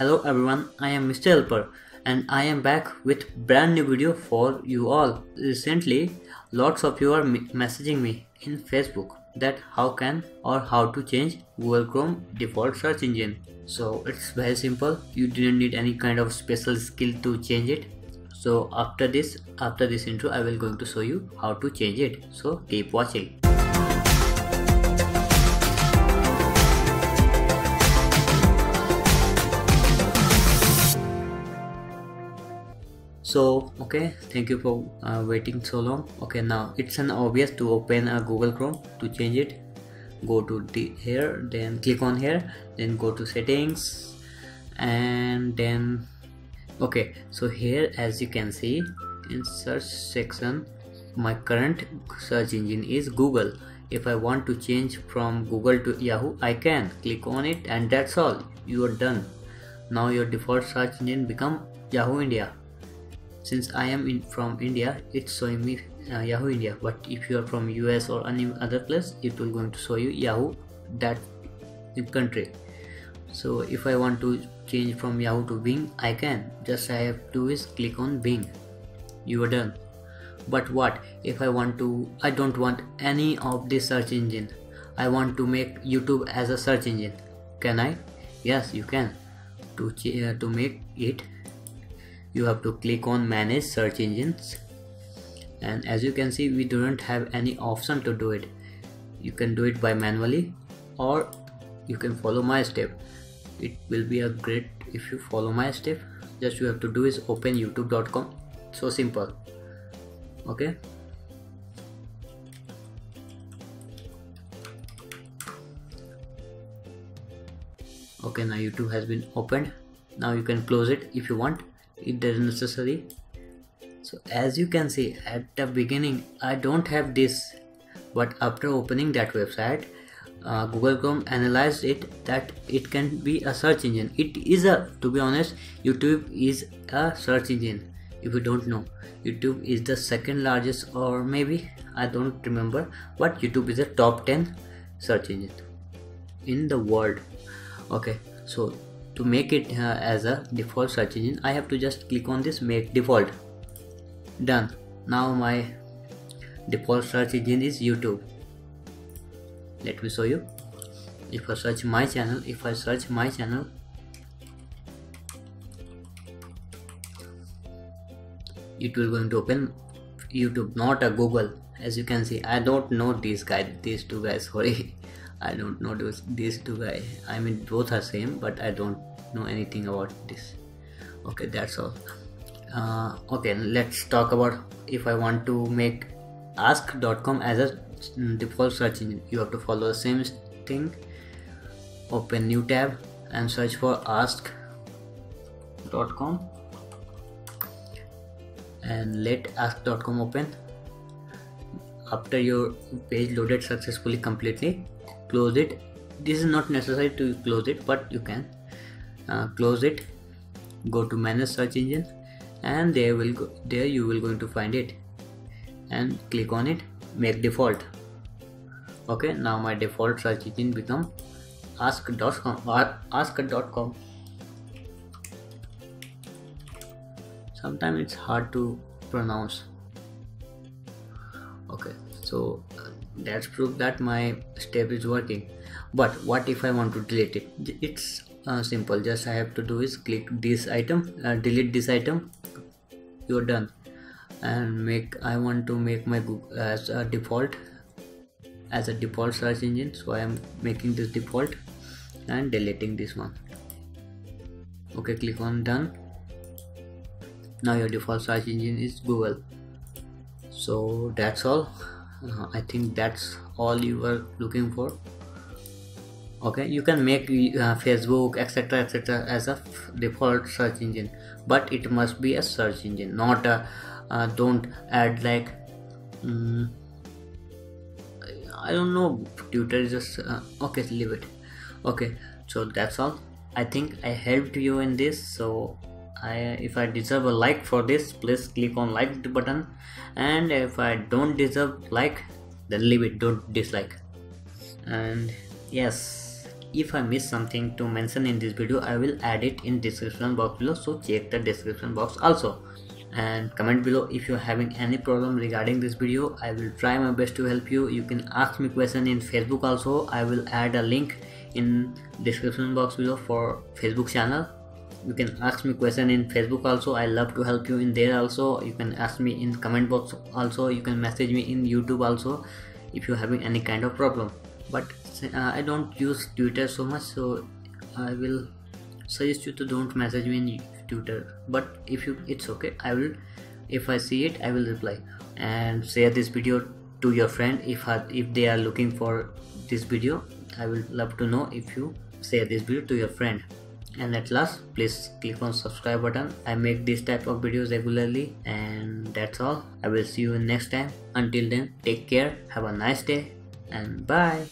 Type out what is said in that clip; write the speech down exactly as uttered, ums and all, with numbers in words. Hello everyone, I am Mister Helper and I am back with brand new video for you all. Recently, lots of you are messaging me in Facebook that how can or how to change Google Chrome default search engine. So it's very simple, you didn't need any kind of special skill to change it. So after this, after this intro, I will going to show you how to change it. So keep watching. So okay, thank you for uh, waiting so long. Okay, now it's an obvious to open a Google Chrome to change it. Go to the here, then click on here, then go to settings, and then okay. So here, as you can see in search section, my current search engine is Google. If I want to change from Google to Yahoo, I can click on it, and that's all. You are done. Now your default search engine become Yahoo India. Since I am in from India, it's showing me uh, Yahoo India, but if you are from U S or any other place, it will going to show you Yahoo that country. So if I want to change from Yahoo to Bing, I can. Just I have to do is click on Bing. You are done. But what if I want to, I don't want any of this search engine. I want to make YouTube as a search engine. Can I? Yes, you can. To, uh, to make it, you have to click on manage search engines, and as you can see, we don't have any option to do it. You can do it by manually, or you can follow my step. It will be a great if you follow my step. Just you have to do is open youtube dot com. So simple. Okay, okay, now YouTube has been opened. Now you can close it if you want. It doesn't necessary. So as you can see, at the beginning I don't have this, but after opening that website, uh, Google Chrome analyzed it that it can be a search engine. It is a, to be honest, YouTube is a search engine. If you don't know, YouTube is the second largest, or maybe I don't remember, but YouTube is a top ten search engine in the world. Okay, so to make it uh, as a default search engine, I have to just click on this make default. Done. Now my default search engine is YouTube. Let me show you. If I search my channel, if I search my channel, it will going to open YouTube, not a Google. As you can see, I don't know these guys, these two guys, sorry. I don't know those, these two guys. I mean, both are same, but I don't know anything about this. Okay, that's all. Uh, okay, let's talk about if I want to make ask dot com as a default search engine. You have to follow the same thing. Open new tab and search for ask dot com and let ask dot com open. After your page loaded successfully completely, close it. This is not necessary to close it, but you can uh, close it. Go to manage search engine, and there will go, there you will going to find it, and click on it, make default. Okay, now my default search engine become ask dot com or ask dot com. Sometimes it's hard to pronounce. Okay, so uh, that's proof that my step is working. But what if I want to delete it? It's uh, simple. Just I have to do is click this item, uh, delete this item. You're done. And make I want to make my Google as a default, as a default search engine. So I am making this default and deleting this one. Okay, click on done. Now your default search engine is Google. So that's all. uh, I think that's all you were looking for. Okay, you can make uh, Facebook etc etc as a default search engine, but it must be a search engine, not a uh, don't add like um, I don't know, Twitter is just uh, okay, leave it. Okay, so that's all. I think I helped you in this. So I, if I deserve a like for this, please click on like the button, and if I don't deserve like, then leave it, don't dislike. And yes, If I miss something to mention in this video, I will add it in description box below, so check the description box also. And comment below if you're having any problem regarding this video. I will try my best to help you. You can ask me question in Facebook also. I will add a link in description box below for Facebook channel. You can ask me question in Facebook also. I love to help you in there also. You can ask me in comment box also. You can message me in YouTube also if you're having any kind of problem. But uh, I don't use Twitter so much, so I will suggest you to don't message me in Twitter, but if you, it's okay, I will, if I see it, I will reply. And share this video to your friend if if they are looking for this video. I will love to know if you share this video to your friend. And at last, please click on subscribe button. I make this type of videos regularly. And that's all. I will see you next time. Until then, take care, have a nice day, and bye.